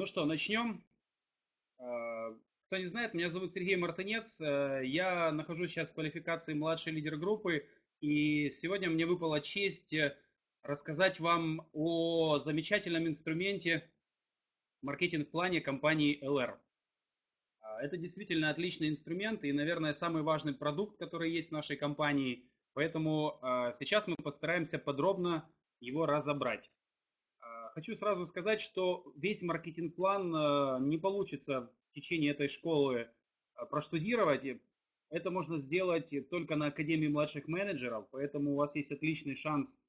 Ну что, начнем. Кто не знает, меня зовут Сергей Мартынец. Я нахожусь сейчас в квалификации младший лидер группы. И сегодня мне выпала честь рассказать вам о замечательном инструменте в маркетинг-плане компании LR. Это действительно отличный инструмент и, наверное, самый важный продукт, который есть в нашей компании. Поэтому сейчас мы постараемся подробно его разобрать. Хочу сразу сказать, что весь маркетинг-план не получится в течение этой школы проштудировать. Это можно сделать только на Академии младших менеджеров, поэтому у вас есть отличный шанс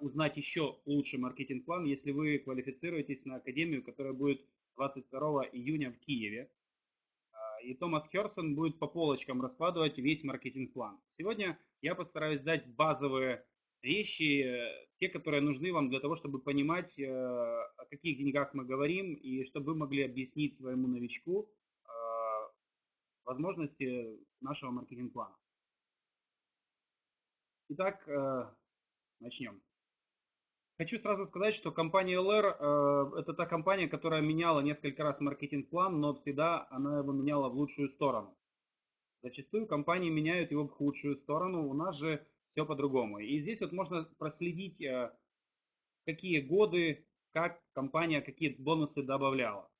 узнать еще лучший маркетинг-план, если вы квалифицируетесь на Академию, которая будет 22 июня в Киеве. И Томас Херсон будет по полочкам раскладывать весь маркетинг-план. Сегодня я постараюсь дать базовые вещи, те, которые нужны вам для того, чтобы понимать, о каких деньгах мы говорим, и чтобы вы могли объяснить своему новичку возможности нашего маркетинг-плана. Итак, начнем. Хочу сразу сказать, что компания LR – это та компания, которая меняла несколько раз маркетинг-план, но всегда она его меняла в лучшую сторону. Зачастую компании меняют его в худшую сторону, у нас же все по-другому. И здесь вот можно проследить, какие годы, как компания какие бонусы добавляла.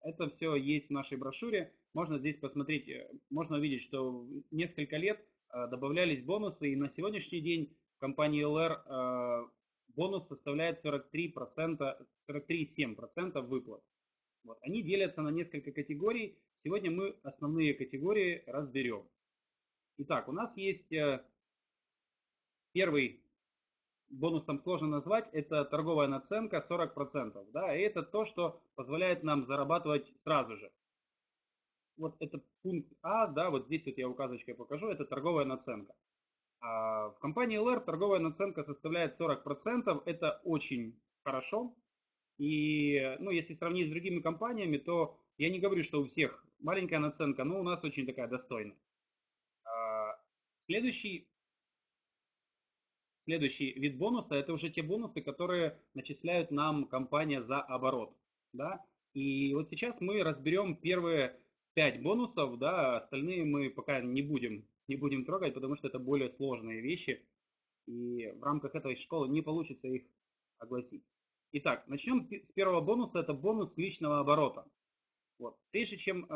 Это все есть в нашей брошюре, можно здесь посмотреть, можно увидеть, что несколько лет добавлялись бонусы, и на сегодняшний день в компании LR – бонус составляет 43,7% выплат. Вот. Они делятся на несколько категорий. Сегодня мы основные категории разберем. Итак, у нас есть первый бонусом сложно назвать, это торговая наценка 40%. Да, и это то, что позволяет нам зарабатывать сразу же. Вот это пункт А, да, вот здесь вот я указочкой покажу, это торговая наценка. В компании LR торговая наценка составляет 40%, это очень хорошо. И ну, если сравнить с другими компаниями, то я не говорю, что у всех маленькая наценка, но у нас очень такая достойная. Следующий вид бонуса – это уже те бонусы, которые начисляют нам компания за оборот. Да? И вот сейчас мы разберем первые 5 бонусов, да, остальные мы пока не будем трогать, потому что это более сложные вещи, и в рамках этой школы не получится их огласить. Итак, начнем с первого бонуса, это бонус личного оборота. Вот. Прежде чем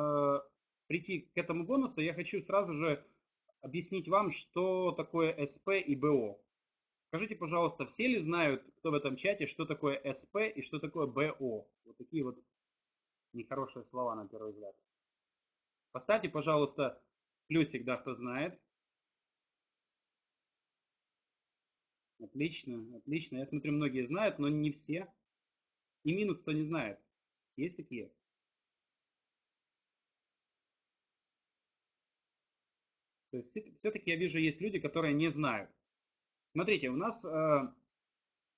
прийти к этому бонусу, я хочу сразу же объяснить вам, что такое СП и БО. Скажите, пожалуйста, все ли знают, кто в этом чате, что такое СП и что такое БО? Вот такие вот нехорошие слова на первый взгляд. Поставьте, пожалуйста, плюсик, да, кто знает. Отлично, отлично. Я смотрю, многие знают, но не все. И минус, кто не знает. Есть такие? То есть все-таки я вижу, есть люди, которые не знают. Смотрите, у нас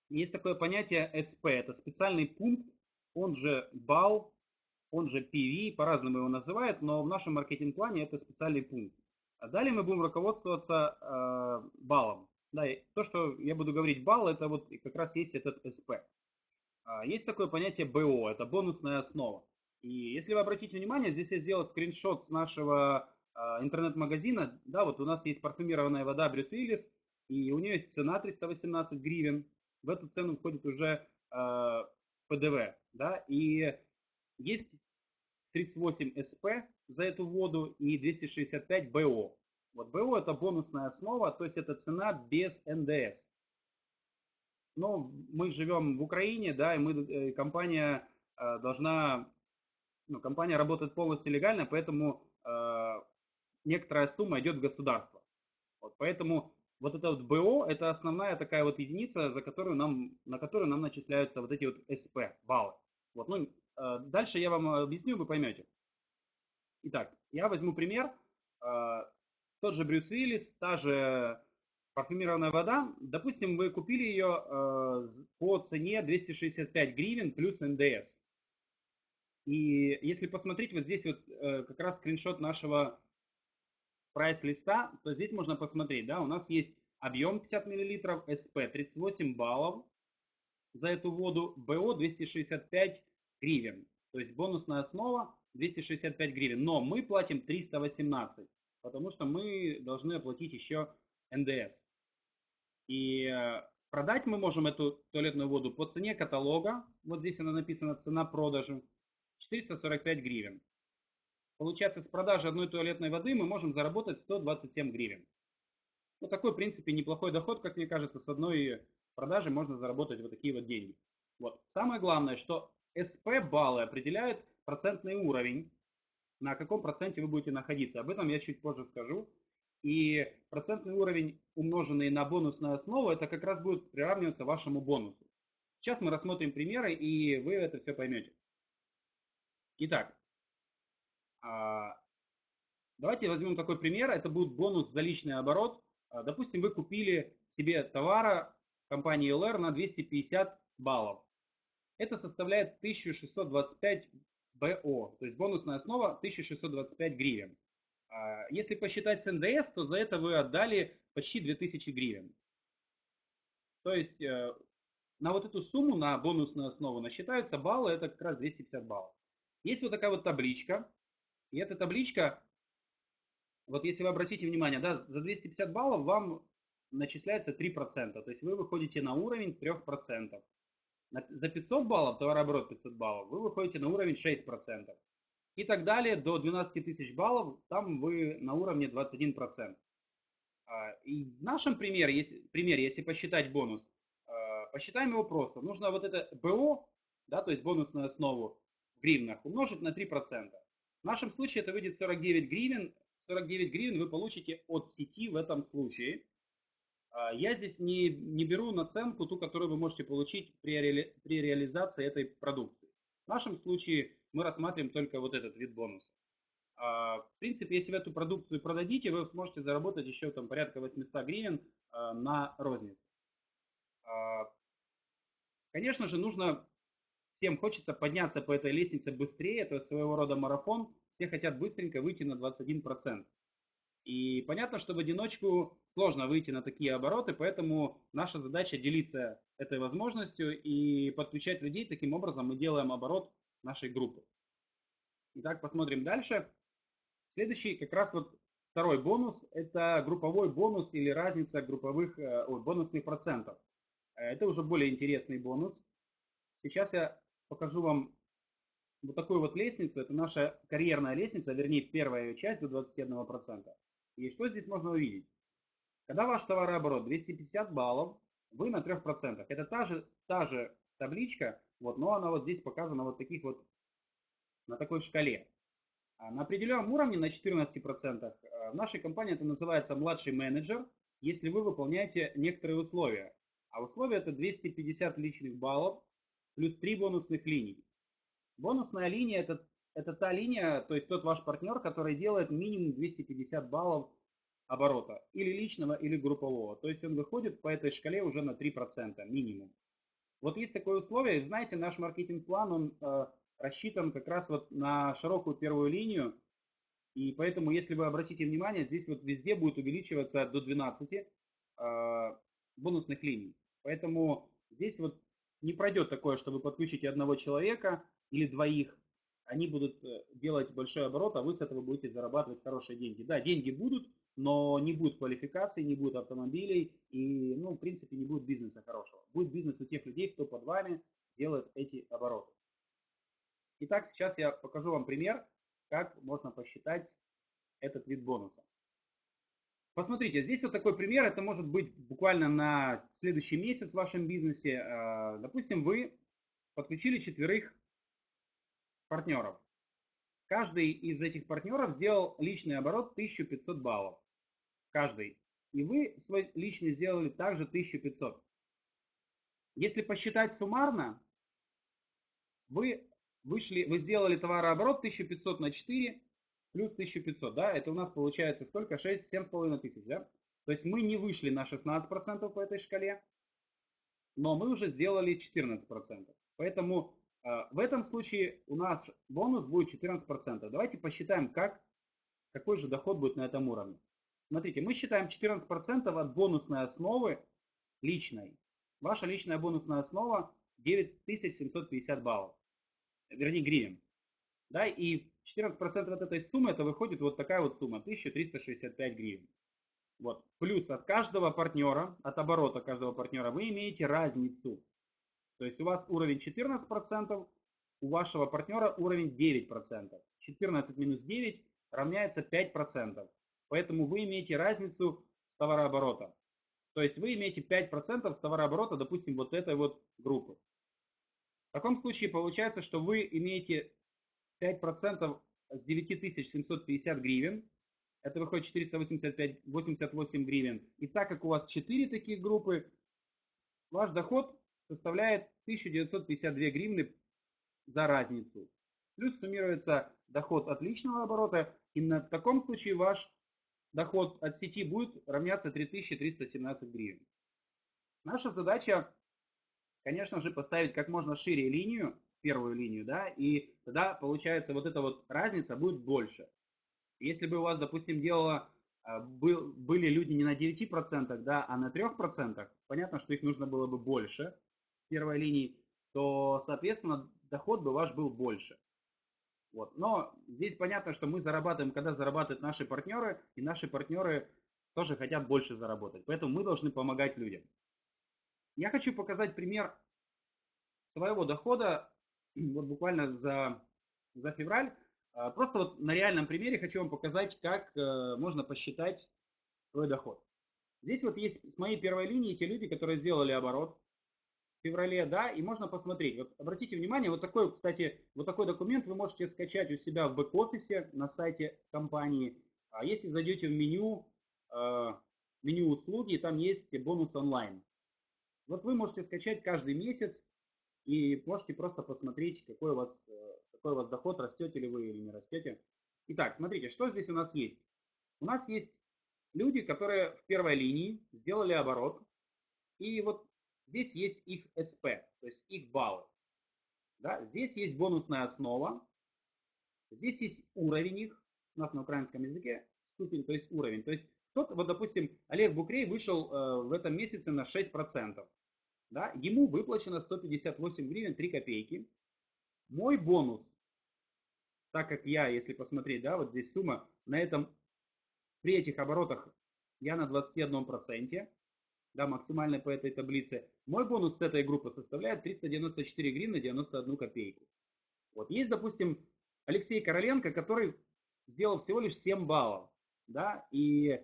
есть такое понятие СП. Это специальный пункт, он же балл. Он же PV, по-разному его называют, но в нашем маркетинг-плане это специальный пункт. А далее мы будем руководствоваться баллом. Да, то, что я буду говорить балл, это вот как раз есть этот СП. Есть такое понятие БО, это бонусная основа. И если вы обратите внимание, здесь я сделал скриншот с нашего интернет-магазина. Да, вот у нас есть парфюмированная вода Брюс Уиллис, и у нее есть цена 318 гривен. В эту цену входит уже ПДВ. Да, и есть 38 СП за эту воду и 265 БО. Вот БО это бонусная основа, то есть это цена без НДС. Но мы живем в Украине, да, и компания должна, ну, компания работает полностью легально, поэтому некоторая сумма идет в государство. Вот, поэтому вот это вот БО это основная такая вот единица, на которую нам начисляются вот эти вот СП баллы. Вот, ну, дальше я вам объясню, вы поймете. Итак, я возьму пример. Тот же Брюс Уиллис, та же парфюмированная вода. Допустим, вы купили ее по цене 265 гривен плюс НДС. И если посмотреть, вот здесь вот как раз скриншот нашего прайс-листа, то здесь можно посмотреть, да, у нас есть объем 50 мл, СП 38 баллов за эту воду, БО 265 гривен. То есть бонусная основа 265 гривен, но мы платим 318, потому что мы должны оплатить еще НДС. И продать мы можем эту туалетную воду по цене каталога, вот здесь она написана, цена продажи, 445 гривен. Получается, с продажи одной туалетной воды мы можем заработать 127 гривен. Ну, такой, в принципе, неплохой доход, как мне кажется, с одной продажи можно заработать вот такие вот деньги. Вот. Самое главное, что СП-баллы определяют процентный уровень, на каком проценте вы будете находиться. Об этом я чуть позже скажу. И процентный уровень, умноженный на бонусную основу, это как раз будет приравниваться вашему бонусу. Сейчас мы рассмотрим примеры, и вы это все поймете. Итак, давайте возьмем такой пример. Это будет бонус за личный оборот. Допустим, вы купили себе товара компании LR на 250 баллов. Это составляет 1625 БО, то есть бонусная основа 1625 гривен. Если посчитать с НДС, то за это вы отдали почти 2000 гривен. То есть на вот эту сумму, на бонусную основу, насчитаются баллы, это как раз 250 баллов. Есть вот такая вот табличка. И эта табличка, вот если вы обратите внимание, да, за 250 баллов вам начисляется 3%. То есть вы выходите на уровень 3%. За 500 баллов, товарооборот 500 баллов, вы выходите на уровень 6%. И так далее, до 12 тысяч баллов, там вы на уровне 21%. И в нашем примере, если посчитать бонус, посчитаем его просто. Нужно вот это БО, да, то есть бонусную основу в гривнах, умножить на 3%. В нашем случае это выйдет 49 гривен. 49 гривен вы получите от сети в этом случае. Я здесь не беру наценку, ту, которую вы можете получить при реализации этой продукции. В нашем случае мы рассматриваем только вот этот вид бонуса. В принципе, если вы эту продукцию продадите, вы сможете заработать еще там порядка 800 гривен на розницу. Конечно же, нужно, всем хочется подняться по этой лестнице быстрее, это своего рода марафон, все хотят быстренько выйти на 21%. И понятно, что в одиночку сложно выйти на такие обороты, поэтому наша задача делиться этой возможностью и подключать людей. Таким образом мы делаем оборот нашей группы. Итак, посмотрим дальше. Следующий, как раз вот второй бонус, это групповой бонус или разница бонусных процентов. Это уже более интересный бонус. Сейчас я покажу вам вот такую вот лестницу. Это наша карьерная лестница, вернее первая ее часть до 21%. И что здесь можно увидеть? Когда ваш товарооборот 250 баллов, вы на 3%. Это та же табличка, вот, но она вот здесь показана вот таких вот, на такой шкале. На определенном уровне, на 14%, в нашей компании это называется младший менеджер, если вы выполняете некоторые условия. А условия это 250 личных баллов плюс 3 бонусных линий. Бонусная линия это та линия, то есть тот ваш партнер, который делает минимум 250 баллов оборота, или личного, или группового. То есть он выходит по этой шкале уже на 3% минимум. Вот есть такое условие. Знаете, наш маркетинг-план, он рассчитан как раз вот на широкую первую линию. И поэтому, если вы обратите внимание, здесь вот везде будет увеличиваться до 12 бонусных линий. Поэтому здесь вот не пройдет такое, что вы подключите одного человека или двоих. Они будут делать большой оборот, а вы с этого будете зарабатывать хорошие деньги. Да, деньги будут, но не будет квалификации, не будет автомобилей и, ну, в принципе, не будет бизнеса хорошего. Будет бизнес у тех людей, кто под вами делает эти обороты. Итак, сейчас я покажу вам пример, как можно посчитать этот вид бонуса. Посмотрите, здесь вот такой пример. Это может быть буквально на следующий месяц в вашем бизнесе. Допустим, вы подключили 4 партнеров. Каждый из этих партнеров сделал личный оборот 1500 баллов. Каждый. И вы свой личный сделали также 1500. Если посчитать суммарно, вы сделали товарооборот 1500 на 4 плюс 1500. Да? Это у нас получается сколько? 7,5 тысяч. Да? То есть мы не вышли на 16% по этой шкале, но мы уже сделали 14%. Поэтому в этом случае у нас бонус будет 14%. Давайте посчитаем, какой же доход будет на этом уровне. Смотрите, мы считаем 14% от бонусной основы личной. Ваша личная бонусная основа 9750 баллов. вернее гривен. Да, и 14% от этой суммы, это выходит вот такая вот сумма, 1365 гривен. Вот. Плюс от каждого партнера, от оборота каждого партнера вы имеете разницу. То есть у вас уровень 14%, у вашего партнера уровень 9%. 14 минус 9 равняется 5%. Поэтому вы имеете разницу с товарооборота. То есть вы имеете 5% с товарооборота, допустим, вот этой вот группы. В таком случае получается, что вы имеете 5% с 9750 гривен. Это выходит 488 гривен. И так как у вас 4 таких группы, ваш доход составляет 1952 гривны за разницу. Плюс суммируется доход от личного оборота. И в таком случае ваш доход от сети будет равняться 3317 гривен. Наша задача, конечно же, поставить как можно шире линию, первую линию, да, и тогда получается вот эта вот разница будет больше. Если бы у вас, допустим, были люди не на 9%, да, а на 3%, понятно, что их нужно было бы больше первой линии, то, соответственно, доход бы ваш был больше. Вот. Но здесь понятно, что мы зарабатываем, когда зарабатывают наши партнеры, и наши партнеры тоже хотят больше заработать. Поэтому мы должны помогать людям. Я хочу показать пример своего дохода, вот буквально за февраль. Просто вот на реальном примере хочу вам показать, как можно посчитать свой доход. Здесь вот есть с моей первой линии те люди, которые сделали оборот в феврале, да, и можно посмотреть. Вот обратите внимание, вот такой, кстати, вот такой документ вы можете скачать у себя в бэк-офисе на сайте компании. А если зайдете в меню услуги, там есть бонус онлайн. Вот вы можете скачать каждый месяц и можете просто посмотреть, какой у вас доход, растете ли вы или не растете. Итак, смотрите, что здесь у нас есть. У нас есть люди, которые в первой линии сделали оборот, и вот здесь есть их СП, то есть их баллы. Да? Здесь есть бонусная основа. Здесь есть уровень их. У нас на украинском языке ступень, то есть уровень. То есть кто-то, вот допустим, Олег Букрей вышел в этом месяце на 6%. Да? Ему выплачено 158 гривен 3 копейки. Мой бонус, так как я, если посмотреть, да, вот здесь сумма, при этих оборотах я на 21%. Да, максимально по этой таблице. Мой бонус с этой группы составляет 394 гривны 91 копейку. Вот есть, допустим, Алексей Короленко, который сделал всего лишь 7 баллов, да, и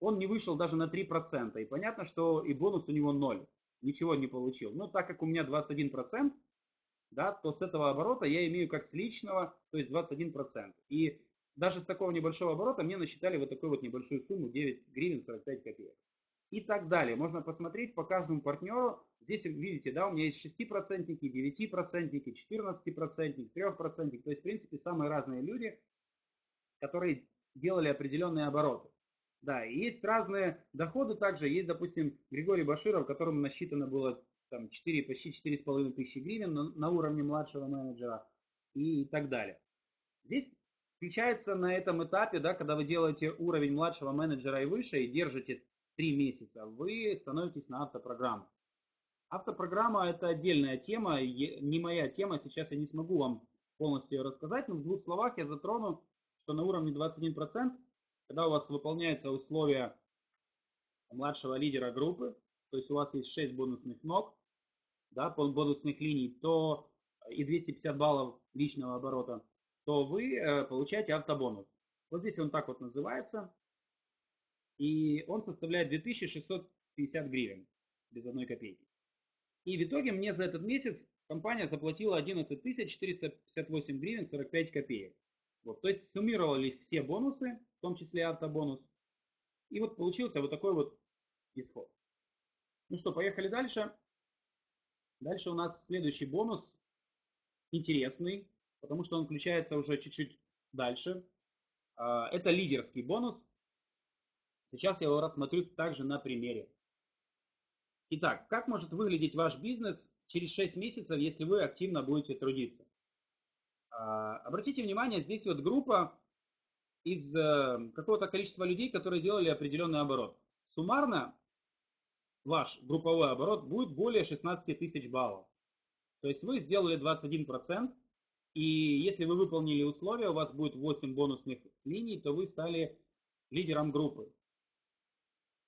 он не вышел даже на 3%. И понятно, что и бонус у него 0, ничего не получил. Но так как у меня 21%, да, то с этого оборота я имею как с личного, то есть 21%. И даже с такого небольшого оборота мне насчитали вот такую вот небольшую сумму 9 гривен 45 копеек. И так далее. Можно посмотреть по каждому партнеру. Здесь видите, да, у меня есть 6%, 9%, 14%, 3%. То есть, в принципе, самые разные люди, которые делали определенные обороты. Да, и есть разные доходы также. Есть, допустим, Григорий Баширов, которому насчитано было там, почти 4,5 тысячи гривен на уровне младшего менеджера и так далее. Здесь включается на этом этапе, да, когда вы делаете уровень младшего менеджера и выше и держите 3 месяца, вы становитесь на автопрограмму. Автопрограмма — это отдельная тема, не моя тема, сейчас я не смогу вам полностью ее рассказать, но в двух словах я затрону, что на уровне 21%, когда у вас выполняются условия младшего лидера группы, то есть у вас есть 6 бонусных ног, да, бонусных линий, то и 250 баллов личного оборота, то вы получаете автобонус. Вот здесь он так вот называется. И он составляет 2650 гривен без одной копейки. И в итоге мне за этот месяц компания заплатила 11 458 гривен 45 копеек. Вот, то есть суммировались все бонусы, в том числе автобонус. И вот получился вот такой вот исход. Ну что, поехали дальше. Дальше у нас следующий бонус. Интересный, потому что он включается уже чуть-чуть дальше. Это лидерский бонус. Сейчас я его рассмотрю также на примере. Итак, как может выглядеть ваш бизнес через 6 месяцев, если вы активно будете трудиться? Обратите внимание, здесь вот группа из какого-то количества людей, которые делали определенный оборот. Суммарно ваш групповой оборот будет более 16 тысяч баллов. То есть вы сделали 21%, И если вы выполнили условия, у вас будет 8 бонусных линий, то вы стали лидером группы.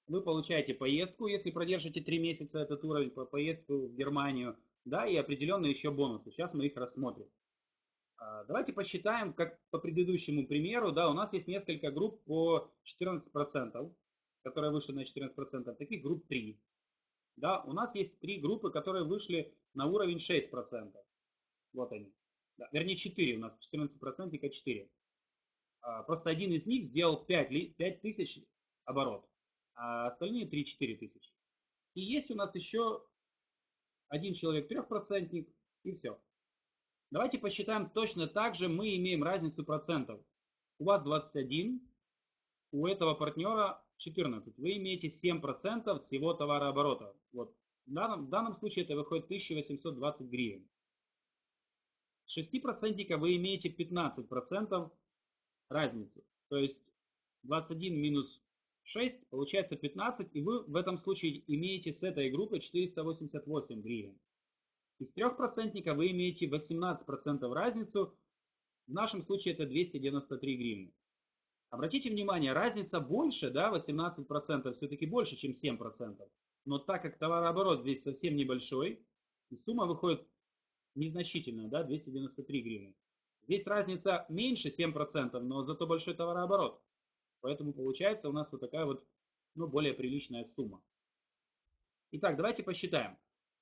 Вы получаете поездку, если продержите 3 месяца этот уровень, по поездку в Германию, да, и определенные еще бонусы. Сейчас мы их рассмотрим. Давайте посчитаем, как по предыдущему примеру, да, у нас есть несколько групп по 14%, которые вышли на 14%, таких групп 3. Да, у нас есть 3 группы, которые вышли на уровень 6%. Вот они. Да, вернее, 4 у нас, 14% и 4. Просто один из них сделал 5 тысяч оборот, а остальные 3-4 тысячи. И есть у нас еще один человек 3%, и все. Давайте посчитаем точно так же, мы имеем разницу процентов. У вас 21, у этого партнера 14. Вы имеете 7% всего товарооборота. Вот. В данном случае это выходит 1820 гривен. С 6% вы имеете 15% разницу. То есть 21 минус 6 получается 15, и вы в этом случае имеете с этой группы 488 гривен. Из 3% вы имеете 18% разницу, в нашем случае это 293 гривны. Обратите внимание, разница больше, да, 18% все-таки больше, чем 7%. Но так как товарооборот здесь совсем небольшой, и сумма выходит незначительная, да, 293 гривны. Здесь разница меньше 7%, но зато большой товарооборот. Поэтому получается у нас вот такая вот, ну, более приличная сумма. Итак, давайте посчитаем.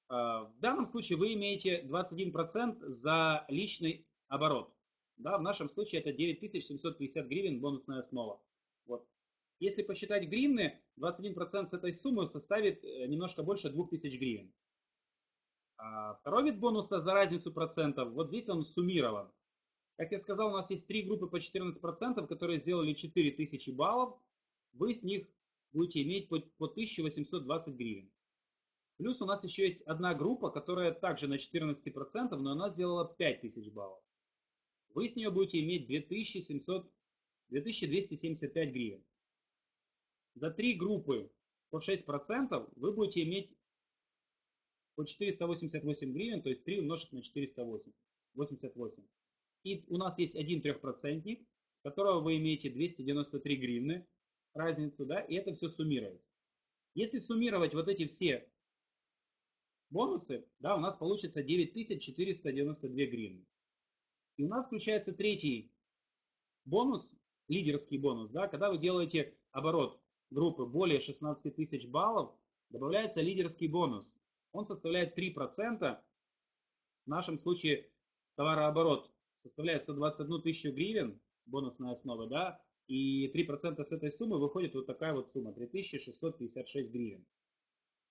В данном случае вы имеете 21% за личный оборот. Да, в нашем случае это 9750 гривен бонусная основа. Вот. Если посчитать гривны, 21% с этой суммы составит немножко больше 2000 гривен. А второй вид бонуса за разницу процентов, вот здесь он суммирован. Как я сказал, у нас есть 3 группы по 14%, которые сделали 4000 баллов. Вы с них будете иметь по 1820 гривен. Плюс у нас еще есть одна группа, которая также на 14%, но она сделала 5000 баллов. Вы с нее будете иметь 2275 гривен. За 3 группы по 6% вы будете иметь по 488 гривен, то есть 3 умножить на 488. И у нас есть один 3%, с которого вы имеете 293 гривны разницу, да, и это все суммируется. Если суммировать вот эти все бонусы, да, у нас получится 9492 гривны. И у нас включается третий бонус, лидерский бонус, да, когда вы делаете оборот группы более 16 тысяч баллов, добавляется лидерский бонус. Он составляет 3%, в нашем случае товарооборот составляет 121 тысячу гривен, бонусная основа, да, и 3% с этой суммы выходит вот такая вот сумма, 3656 гривен.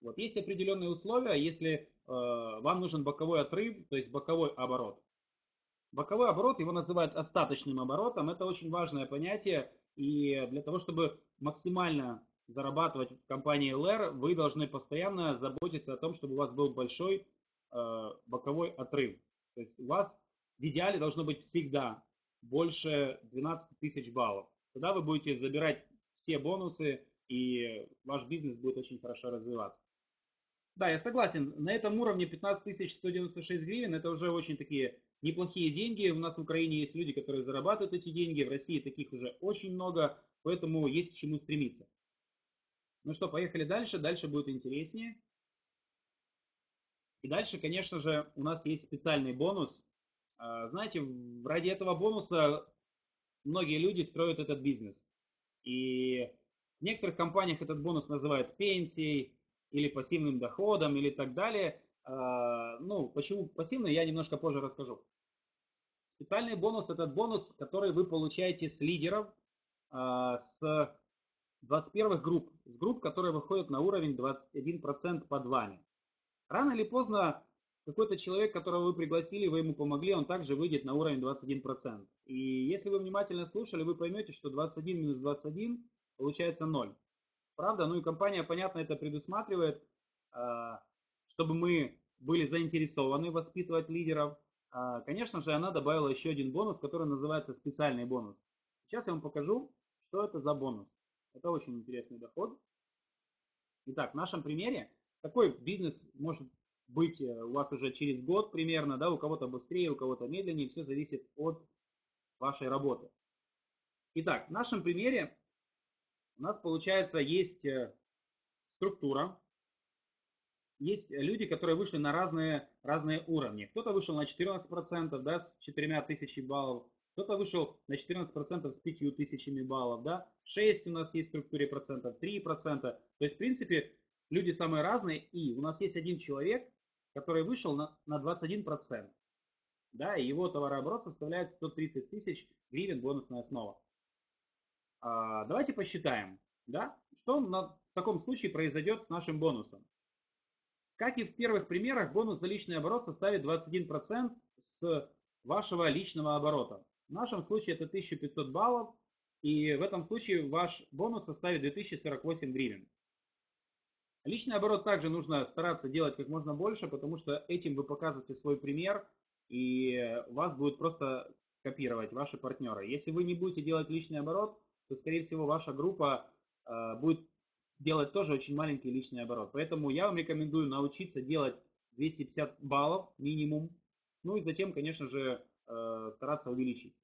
Вот, есть определенные условия, если вам нужен боковой отрыв, то есть боковой оборот. Боковой оборот, его называют остаточным оборотом, это очень важное понятие, и для того, чтобы максимально зарабатывать в компании LR, вы должны постоянно заботиться о том, чтобы у вас был большой боковой отрыв. То есть у вас в идеале должно быть всегда больше 12 тысяч баллов. Тогда вы будете забирать все бонусы, и ваш бизнес будет очень хорошо развиваться. Да, я согласен, на этом уровне 15 196 гривен, это уже очень такие неплохие деньги. У нас в Украине есть люди, которые зарабатывают эти деньги, в России таких уже очень много, поэтому есть к чему стремиться. Ну что, поехали дальше, дальше будет интереснее. И дальше, конечно же, у нас есть специальный бонус. Знаете, ради этого бонуса многие люди строят этот бизнес. И в некоторых компаниях этот бонус называют пенсией или пассивным доходом или так далее. Ну, почему пассивный, я немножко позже расскажу. Специальный бонус – это бонус, который вы получаете с лидеров, с 21-х групп, с групп, которые выходят на уровень 21% под вами. Рано или поздно какой-то человек, которого вы пригласили, вы ему помогли, он также выйдет на уровень 21%. И если вы внимательно слушали, вы поймете, что 21 минус 21 получается 0. Правда? Ну и компания, понятно, это предусматривает, чтобы мы были заинтересованы воспитывать лидеров. Конечно же, она добавила еще один бонус, который называется специальный бонус. Сейчас я вам покажу, что это за бонус. Это очень интересный доход. Итак, в нашем примере такой бизнес может быть у вас уже через год примерно, да, у кого-то быстрее, у кого-то медленнее, все зависит от вашей работы. Итак, в нашем примере у нас, получается, есть структура, есть люди, которые вышли на разные уровни. Кто-то вышел на 14%, да, с 4000 баллов, кто-то вышел на 14% с 5000 баллов, да, 6 у нас есть в структуре процентов, 3%. То есть, в принципе, люди самые разные, и у нас есть один человек, который вышел на 21%, да, и его товарооборот составляет 130 тысяч гривен бонусная основа. Давайте посчитаем, да, что в таком случае произойдет с нашим бонусом. Как и в первых примерах, бонус за личный оборот составит 21% с вашего личного оборота. В нашем случае это 1500 баллов, и в этом случае ваш бонус составит 2048 гривен. Личный оборот также нужно стараться делать как можно больше, потому что этим вы показываете свой пример, и вас будут просто копировать ваши партнеры. Если вы не будете делать личный оборот, то, скорее всего, ваша группа будет делать тоже очень маленький личный оборот. Поэтому я вам рекомендую научиться делать 250 баллов минимум, ну и затем, конечно же, стараться увеличить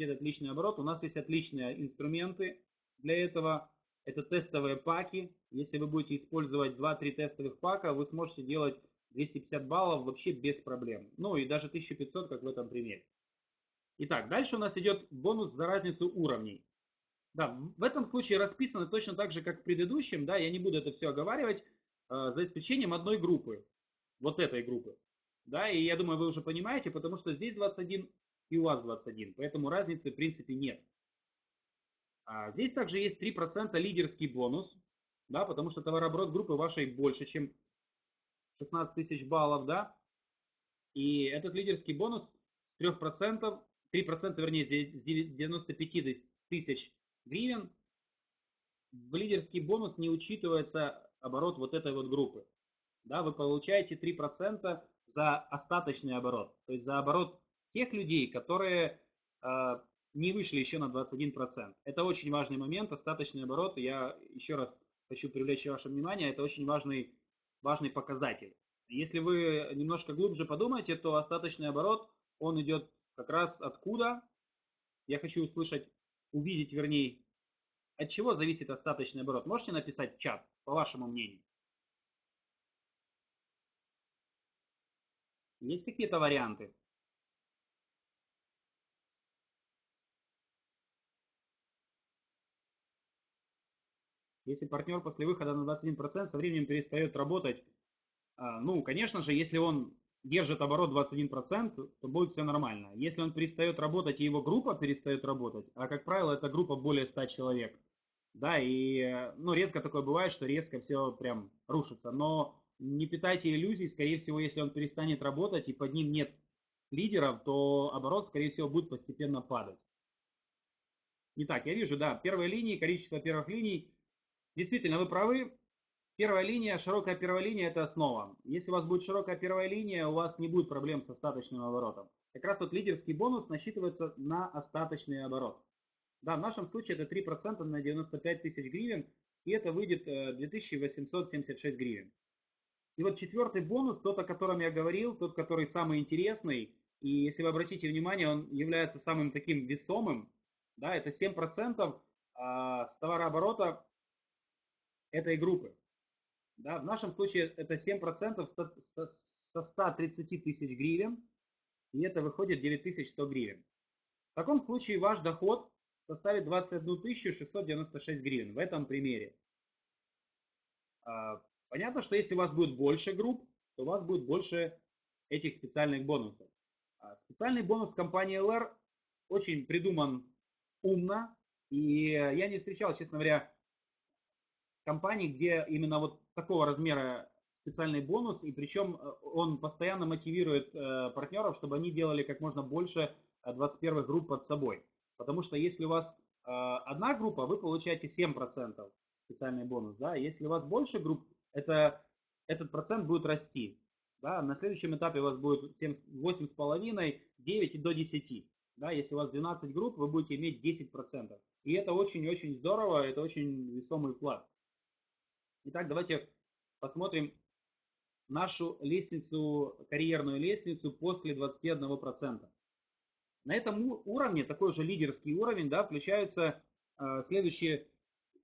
этот личный оборот. У нас есть отличные инструменты для этого. Это тестовые паки. Если вы будете использовать 2-3 тестовых пака, вы сможете делать 250 баллов вообще без проблем. Ну и даже 1500, как в этом примере. Итак, дальше у нас идет бонус за разницу уровней. Да, в этом случае расписано точно так же, как в предыдущем. Да, я не буду это все оговаривать, за исключением одной группы. Вот этой группы. Да, и я думаю, вы уже понимаете, потому что здесь 21 и у вас 21. Поэтому разницы в принципе нет. Здесь также есть 3% лидерский бонус, да, потому что товарооборот группы вашей больше, чем 16 тысяч баллов, да. И этот лидерский бонус с 3%, 3% вернее, с 95 тысяч гривен, в лидерский бонус не учитывается оборот вот этой вот группы. Да, вы получаете 3% за остаточный оборот, то есть за оборот тех людей, которые... не вышли еще на 21%. Это очень важный момент, остаточный оборот. Я еще раз хочу привлечь ваше внимание, это очень важный показатель. Если вы немножко глубже подумаете, то остаточный оборот, он идет как раз откуда? Я хочу увидеть, вернее, от чего зависит остаточный оборот. Можете написать в чат, по вашему мнению? Есть какие-то варианты? Если партнер после выхода на 21% со временем перестает работать, ну, конечно же, если он держит оборот 21%, то будет все нормально. Если он перестает работать и его группа перестает работать, а, как правило, это группа более 100 человек, да, и, ну, редко такое бывает, что резко все прям рушится. Но не питайте иллюзий, скорее всего, если он перестанет работать и под ним нет лидеров, то оборот, скорее всего, будет постепенно падать. Итак, я вижу, да, первые линии, количество первых линий. Действительно, вы правы. Первая линия, широкая первая линия – это основа. Если у вас будет широкая первая линия, у вас не будет проблем с остаточным оборотом. Как раз вот лидерский бонус насчитывается на остаточный оборот. Да, в нашем случае это 3% на 95 тысяч гривен, и это выйдет 2876 гривен. И вот четвертый бонус, тот, о котором я говорил, тот, который самый интересный, и если вы обратите внимание, он является самым таким весомым, да, это 7% с товарооборота этой группы. Да, в нашем случае это 7% со 130 тысяч гривен, и это выходит 9100 гривен. В таком случае ваш доход составит 21 696 гривен в этом примере. Понятно, что если у вас будет больше групп, то у вас будет больше этих специальных бонусов. Специальный бонус компании LR очень придуман умно, и я не встречал, честно говоря, компаний, где именно вот такого размера специальный бонус, и причем он постоянно мотивирует партнеров, чтобы они делали как можно больше 21 групп под собой. Потому что если у вас одна группа, вы получаете 7% специальный бонус. Да? Если у вас больше групп, этот процент будет расти. Да? На следующем этапе у вас будет 8,5, 9 и до 10. Да? Если у вас 12 групп, вы будете иметь 10%. И это очень-очень здорово, это очень весомый вклад. Итак, давайте посмотрим нашу лестницу, карьерную лестницу после 21%. На этом уровне, такой же лидерский уровень, да, включаются следующие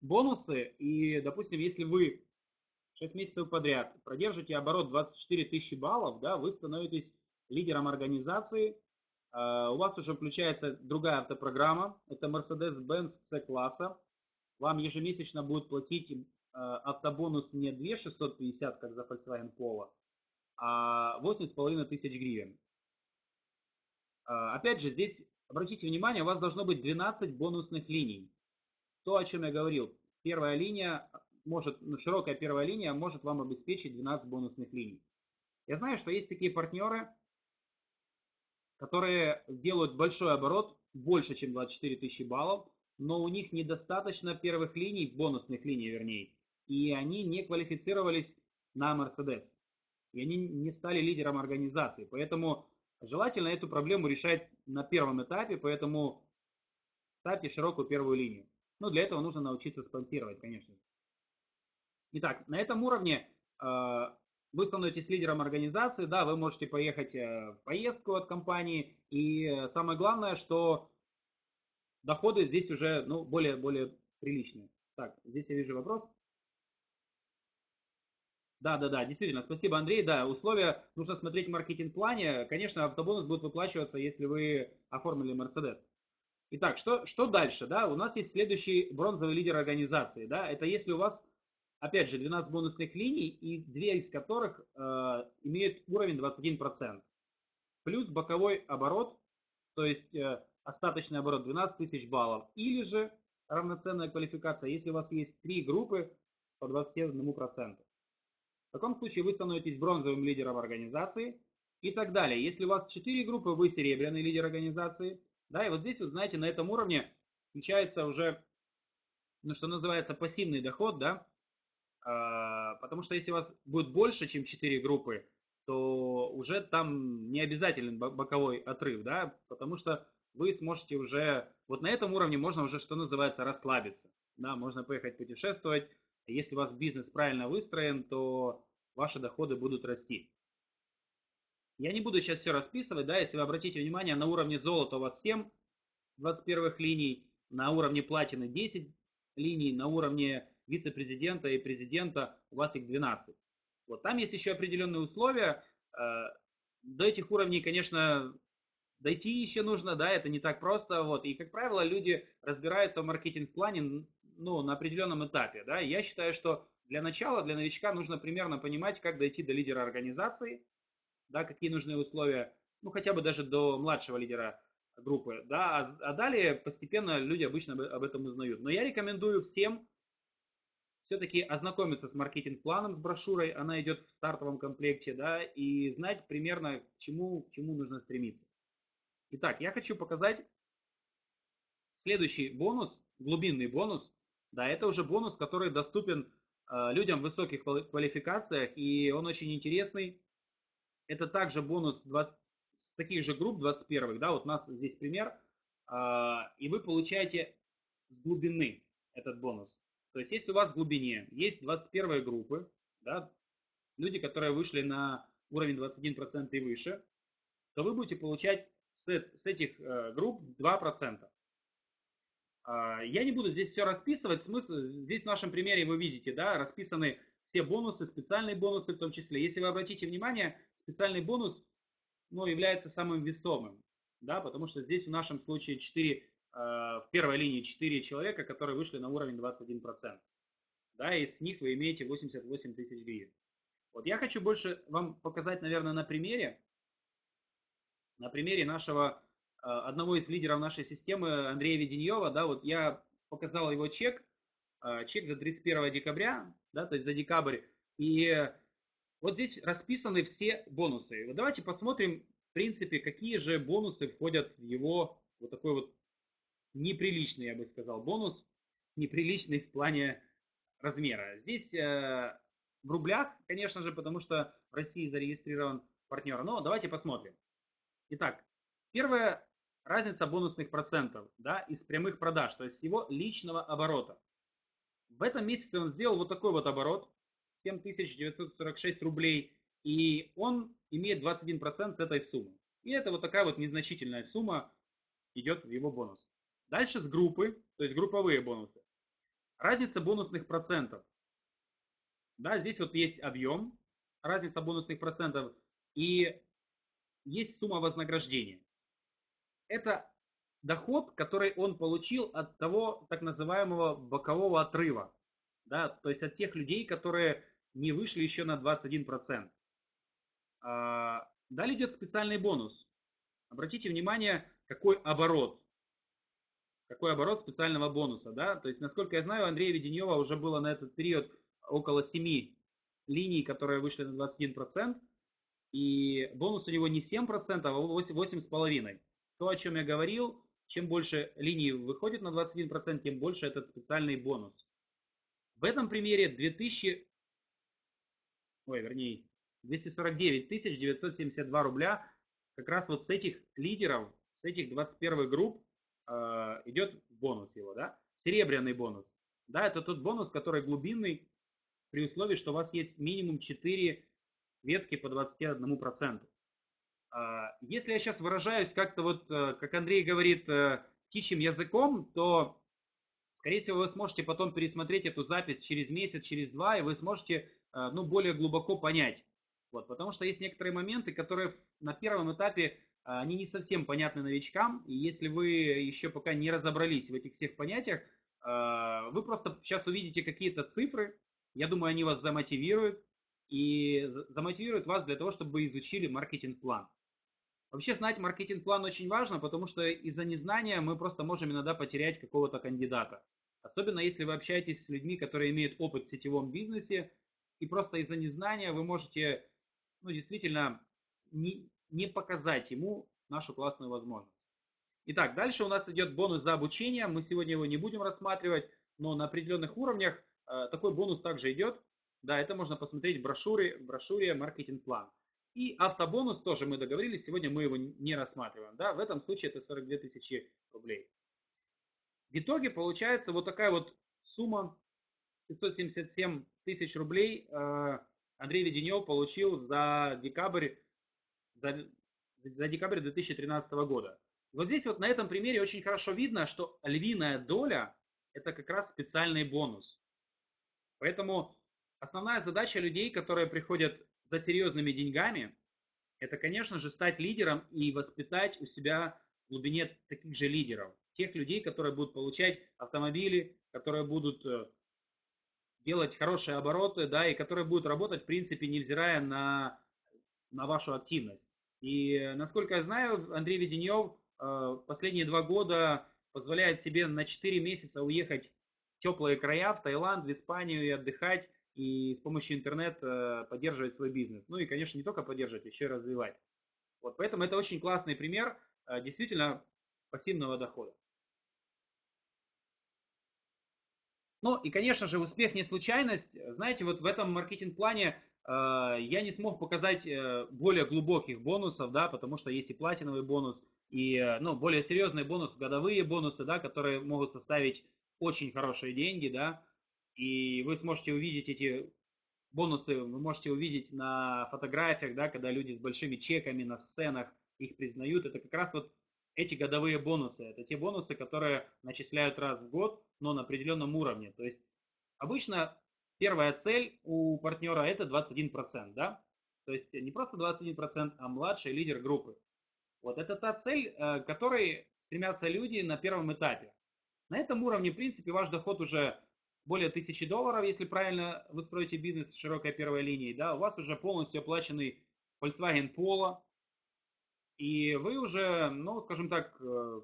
бонусы. И, допустим, если вы 6 месяцев подряд продержите оборот 24 тысячи баллов, да, вы становитесь лидером организации. У вас уже включается другая автопрограмма, это Mercedes-Benz C-класса. Вам ежемесячно будут платить автобонус не 2650, как за Volkswagen Polo, а 8500 гривен. Опять же, здесь обратите внимание, у вас должно быть 12 бонусных линий. То, о чем я говорил, первая линия может, широкая первая линия может вам обеспечить 12 бонусных линий. Я знаю, что есть такие партнеры, которые делают большой оборот, больше, чем 24 тысячи баллов, но у них недостаточно первых линий, бонусных линий, вернее, и они не квалифицировались на Mercedes, и они не стали лидером организации. Поэтому желательно эту проблему решать на первом этапе, поэтому ставьте широкую первую линию. Но для этого нужно научиться спонсировать, конечно. Итак, на этом уровне вы становитесь лидером организации, да, вы можете поехать в поездку от компании, и самое главное, что доходы здесь уже, ну, более приличные. Так, здесь я вижу вопрос. Да, действительно, спасибо, Андрей, да, условия нужно смотреть в маркетинг-плане, конечно, автобонус будет выплачиваться, если вы оформили Mercedes. Итак, что дальше, да, у нас есть следующий бронзовый лидер организации, да, это если у вас... Опять же, 12 бонусных линий, и 2 из которых имеют уровень 21%. Плюс боковой оборот, то есть остаточный оборот 12 тысяч баллов. Или же равноценная квалификация, если у вас есть 3 группы по 21%. В таком случае вы становитесь бронзовым лидером организации и так далее. Если у вас 4 группы, вы серебряный лидер организации. Да, и вот здесь, вот, знаете, на этом уровне включается уже, ну, что называется, пассивный доход, да. Потому что если у вас будет больше, чем 4 группы, то уже там не обязателен боковой отрыв, да, потому что вы сможете уже, вот на этом уровне можно уже, что называется, расслабиться, да, можно поехать путешествовать, если у вас бизнес правильно выстроен, то ваши доходы будут расти. Я не буду сейчас все расписывать, да, если вы обратите внимание, на уровне золота у вас 7 21 линий, на уровне платины 10 линий, на уровне вице-президента и президента у вас их 12. Вот там есть еще определенные условия. До этих уровней, конечно, дойти еще нужно, да, это не так просто. Вот. И, как правило, люди разбираются в маркетинг-плане, ну, на определенном этапе. Да. Я считаю, что для начала, для новичка нужно примерно понимать, как дойти до лидера организации, да, какие нужны условия, ну, хотя бы даже до младшего лидера группы. Да. А далее постепенно люди обычно об этом узнают. Но я рекомендую всем все-таки ознакомиться с маркетинг-планом, с брошюрой, она идет в стартовом комплекте, да, и знать примерно, к чему нужно стремиться. Итак, я хочу показать следующий бонус, глубинный бонус, да, это уже бонус, который доступен людям в высоких квалификациях, и он очень интересный. Это также бонус с таких же групп 21-х, да, вот у нас здесь пример, и вы получаете с глубины этот бонус. То есть, если у вас в глубине есть 21 группы, да, люди, которые вышли на уровень 21% и выше, то вы будете получать с этих групп 2%. Я не буду здесь все расписывать. Смысл здесь в нашем примере вы видите, да, расписаны все бонусы, специальные бонусы в том числе. Если вы обратите внимание, специальный бонус, ну, является самым весомым, да, потому что здесь в нашем случае 4 в первой линии 4 человека, которые вышли на уровень 21%. Да, и с них вы имеете 88 тысяч гривен. Вот я хочу больше вам показать, наверное, на примере нашего, одного из лидеров нашей системы, Андрея Веденеева. Да, вот я показал его чек за 31 декабря, да, то есть за декабрь. И вот здесь расписаны все бонусы. Вот давайте посмотрим, в принципе, какие же бонусы входят в его вот такой вот неприличный, я бы сказал, бонус, неприличный в плане размера. Здесь в рублях, конечно же, потому что в России зарегистрирован партнер. Но давайте посмотрим. Итак, первая разница бонусных процентов, да, из прямых продаж, то есть его личного оборота. В этом месяце он сделал вот такой вот оборот, 7946 рублей. И он имеет 21% с этой суммы. И это вот такая вот незначительная сумма идет в его бонус. Дальше с группы, то есть групповые бонусы. Разница бонусных процентов. Да, здесь вот есть объем, разница бонусных процентов и есть сумма вознаграждения. Это доход, который он получил от того так называемого бокового отрыва. Да, то есть от тех людей, которые не вышли еще на 21%. Далее идет специальный бонус. Обратите внимание, какой оборот специального бонуса, да? То есть, насколько я знаю, Андрея Веденеева уже было на этот период около 7 линий, которые вышли на 21%, и бонус у него не 7%, а 8,5%. То, о чем я говорил, чем больше линий выходит на 21%, тем больше этот специальный бонус. В этом примере 249 972 рубля как раз вот с этих лидеров, с этих 21 групп, идет бонус его, да? Серебряный бонус. Да, это тот бонус, который глубинный, при условии, что у вас есть минимум 4 ветки по 21%. Если я сейчас выражаюсь как-то вот, как Андрей говорит, птичьим языком, то, скорее всего, вы сможете потом пересмотреть эту запись через месяц, через два, и вы сможете, ну, более глубоко понять. Вот, потому что есть некоторые моменты, которые на первом этапе они не совсем понятны новичкам, и если вы еще пока не разобрались в этих всех понятиях, вы просто сейчас увидите какие-то цифры, я думаю, они вас замотивируют, и замотивируют вас для того, чтобы вы изучили маркетинг-план. Вообще знать маркетинг-план очень важно, потому что из-за незнания мы просто можем иногда потерять какого-то кандидата. Особенно если вы общаетесь с людьми, которые имеют опыт в сетевом бизнесе, и просто из-за незнания вы можете, ну, действительно не показать ему нашу классную возможность. Итак, дальше у нас идет бонус за обучение. Мы сегодня его не будем рассматривать, но на определенных уровнях такой бонус также идет. Да, это можно посмотреть в брошюре «Маркетинг-план». И автобонус тоже мы договорились, сегодня мы его не рассматриваем. Да, в этом случае это 42 тысячи рублей. В итоге получается вот такая вот сумма 577 тысяч рублей Андрей Веденеев получил за декабрь 2013 года. Вот здесь вот на этом примере очень хорошо видно, что львиная доля – это как раз специальный бонус. Поэтому основная задача людей, которые приходят за серьезными деньгами, это, конечно же, стать лидером и воспитать у себя в глубине таких же лидеров. Тех людей, которые будут получать автомобили, которые будут делать хорошие обороты, да, и которые будут работать, в принципе, невзирая на вашу активность. И, насколько я знаю, Андрей Веденеев последние 2 года позволяет себе на 4 месяца уехать в теплые края, в Таиланд, в Испанию и отдыхать, и с помощью интернета поддерживать свой бизнес. Ну и, конечно, не только поддерживать, еще и развивать. Вот, поэтому это очень классный пример действительно пассивного дохода. Ну и, конечно же, успех не случайность. Знаете, вот в этом маркетинг-плане я не смог показать более глубоких бонусов, да, потому что есть и платиновый бонус, и, ну, более серьезный бонус, годовые бонусы, да, которые могут составить очень хорошие деньги, да, и вы сможете увидеть эти бонусы, вы можете увидеть на фотографиях, да, когда люди с большими чеками на сценах их признают, это как раз вот эти годовые бонусы, это те бонусы, которые начисляют раз в год, но на определенном уровне, то есть обычно первая цель у партнера это 21%, да? То есть не просто 21%, а младший лидер группы. Вот это та цель, к которой стремятся люди на первом этапе. На этом уровне, в принципе, ваш доход уже более $1000, если правильно вы строите бизнес с широкой первой линией, да? У вас уже полностью оплаченный Volkswagen Polo, и вы уже, ну, скажем так,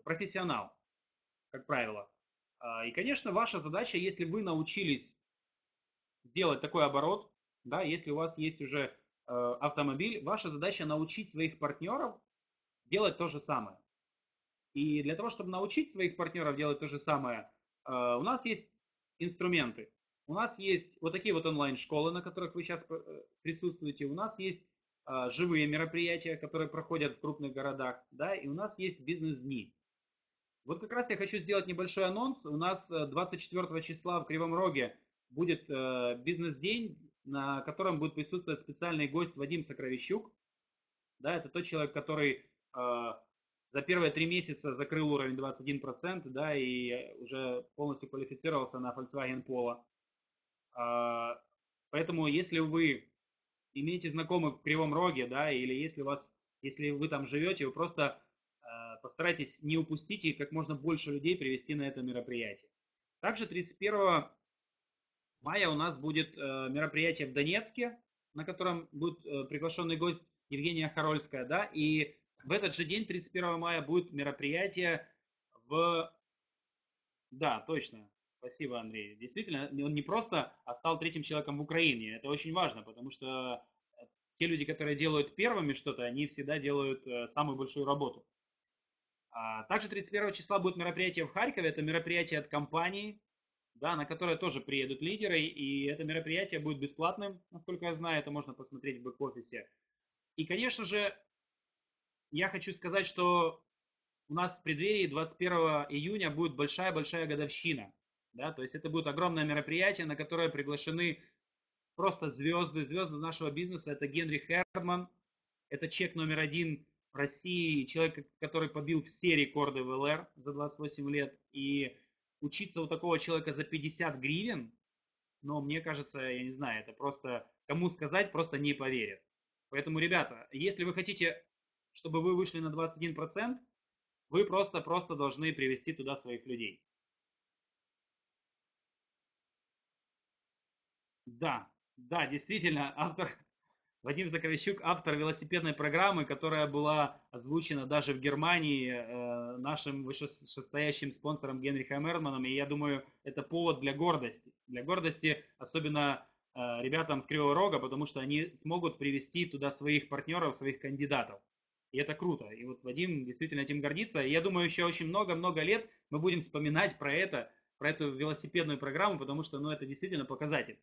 профессионал, как правило. И, конечно, ваша задача, если вы научились сделать такой оборот, да, если у вас есть уже автомобиль, ваша задача научить своих партнеров делать то же самое. И для того, чтобы научить своих партнеров делать то же самое, у нас есть инструменты. У нас есть вот такие вот онлайн-школы, на которых вы сейчас присутствуете. У нас есть живые мероприятия, которые проходят в крупных городах, да, и у нас есть бизнес-дни. Вот как раз я хочу сделать небольшой анонс. У нас 24 числа в Кривом Роге будет бизнес-день на котором будет присутствовать специальный гость Вадим Сокровищук. Да, это тот человек, который за первые 3 месяца закрыл уровень 21%, да, и уже полностью квалифицировался на Volkswagen Polo. Поэтому, если вы имеете знакомых в Кривом Роге, да, или если вы там живете, вы просто постарайтесь не упустить и как можно больше людей привести на это мероприятие. Также 31 мая у нас будет мероприятие в Донецке, на котором будет приглашенный гость Евгения Харольская, да, и в этот же день, 31 мая, будет мероприятие в... Да, точно. Спасибо, Андрей. Действительно, он не просто стал 3-м человеком в Украине. Это очень важно, потому что те люди, которые делают первыми что-то, они всегда делают самую большую работу. Также 31 числа будет мероприятие в Харькове. Это мероприятие от компании, да, на которое тоже приедут лидеры. И это мероприятие будет бесплатным, насколько я знаю. Это можно посмотреть в бэк-офисе. И, конечно же, я хочу сказать, что у нас в преддверии 21 июня будет большая-большая годовщина. Да? То есть это будет огромное мероприятие, на которое приглашены просто звезды, звезды нашего бизнеса. Это Генрих Эрдман, это чек №1 в России, человек, который побил все рекорды в ЛР за 28 лет. И учиться у такого человека за 50 гривен, но мне кажется, я не знаю, это просто кому сказать, просто не поверят. Поэтому, ребята, если вы хотите... чтобы вы вышли на 21%, вы просто должны привести туда своих людей. Да, действительно, автор Вадим Заковищук, автор велосипедной программы, которая была озвучена даже в Германии нашим вышестоящим спонсором Генрихом Эрдманом. И я думаю, это повод для гордости. Для гордости особенно ребятам с Кривого Рога, потому что они смогут привести туда своих партнеров, своих кандидатов. И это круто. И вот Вадим действительно этим гордится. И я думаю, еще очень много-много лет мы будем вспоминать про это, про эту велосипедную программу, потому что, ну, это действительно показатель.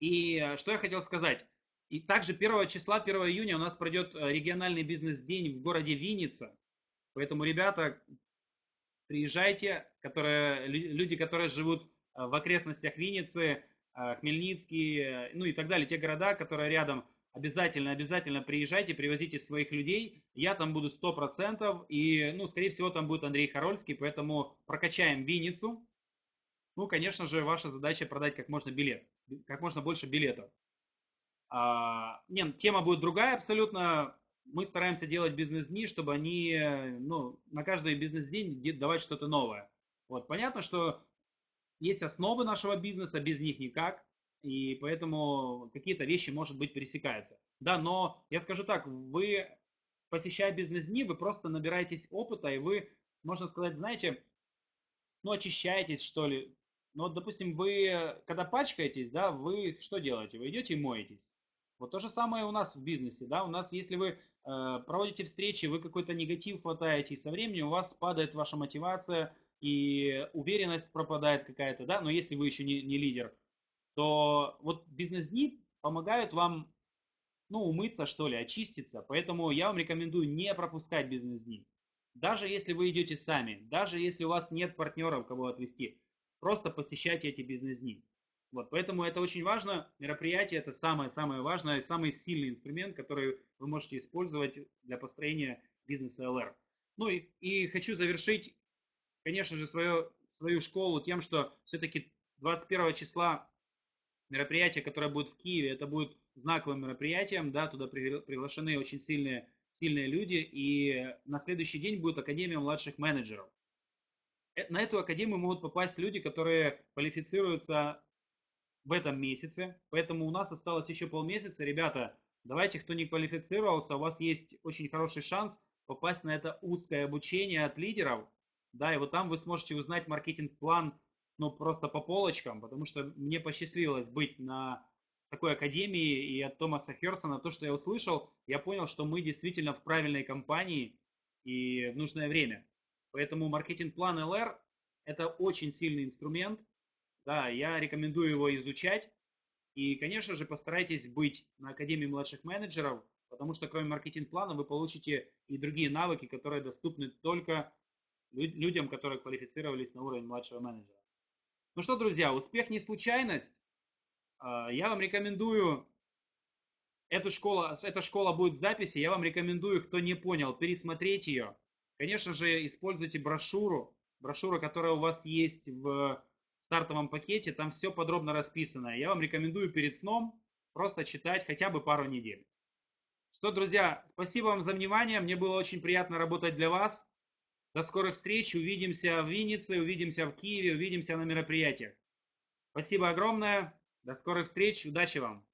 И что я хотел сказать. И также 1 числа, 1 июня у нас пройдет региональный бизнес-день в городе Винница. Поэтому, ребята, приезжайте. Люди, которые живут в окрестностях Винницы, Хмельницкий, ну и так далее, те города, которые рядом, обязательно приезжайте, привозите своих людей. Я там буду 100%. И, ну, скорее всего, там будет Андрей Хорольский. Поэтому прокачаем Винницу. Ну, конечно же, ваша задача продать как можно больше билетов. Нет, тема будет другая абсолютно. Мы стараемся делать бизнес-дни, чтобы они, ну, на каждый бизнес-день давать что-то новое. Вот, понятно, что есть основы нашего бизнеса, без них никак. И поэтому какие-то вещи, может быть, пересекаются. Да, но я скажу так, вы, посещая бизнес-дни, вы просто набираетесь опыта, и вы, можно сказать, знаете, ну, очищаетесь, что ли. Ну, вот, допустим, вы, когда пачкаетесь, да, вы что делаете? Вы идете и моетесь. Вот то же самое у нас в бизнесе, да. У нас, если вы проводите встречи, вы какой-то негатив хватаете, и со временем у вас падает ваша мотивация, и уверенность пропадает какая-то, да. Но если вы еще не лидер, то вот бизнес-дни помогают вам, ну, умыться, что ли, очиститься. Поэтому я вам рекомендую не пропускать бизнес-дни. Даже если вы идете сами, даже если у вас нет партнеров, кого отвезти, просто посещайте эти бизнес-дни. Вот, поэтому это очень важно. Мероприятие – это самое-самое важное, самый сильный инструмент, который вы можете использовать для построения бизнеса ЛР. Ну и хочу завершить, конечно же, свою школу тем, что все-таки 21 числа мероприятие, которое будет в Киеве, это будет знаковым мероприятием, да, туда приглашены очень сильные люди, и на следующий день будет Академия младших менеджеров. На эту академию могут попасть люди, которые квалифицируются в этом месяце, поэтому у нас осталось еще полмесяца. Ребята, давайте, кто не квалифицировался, у вас есть очень хороший шанс попасть на это узкое обучение от лидеров, да, и вот там вы сможете узнать маркетинг-план, ну, просто по полочкам, потому что мне посчастливилось быть на такой академии, и от Томаса Херсона то, что я услышал, я понял, что мы действительно в правильной компании и в нужное время. Поэтому маркетинг-план ЛР – это очень сильный инструмент, да, я рекомендую его изучать. И, конечно же, постарайтесь быть на Академии младших менеджеров, потому что кроме маркетинг-плана вы получите и другие навыки, которые доступны только людям, которые квалифицировались на уровень младшего менеджера. Ну что, друзья, успех не случайность. Я вам рекомендую, эта школа будет в записи, я вам рекомендую, кто не понял, пересмотреть ее. Конечно же, используйте брошюру, которая у вас есть в стартовом пакете, там все подробно расписано. Я вам рекомендую перед сном просто читать хотя бы пару недель. Что, друзья, спасибо вам за внимание, мне было очень приятно работать для вас. До скорых встреч, увидимся в Виннице, увидимся в Киеве, увидимся на мероприятиях. Спасибо огромное, до скорых встреч, удачи вам!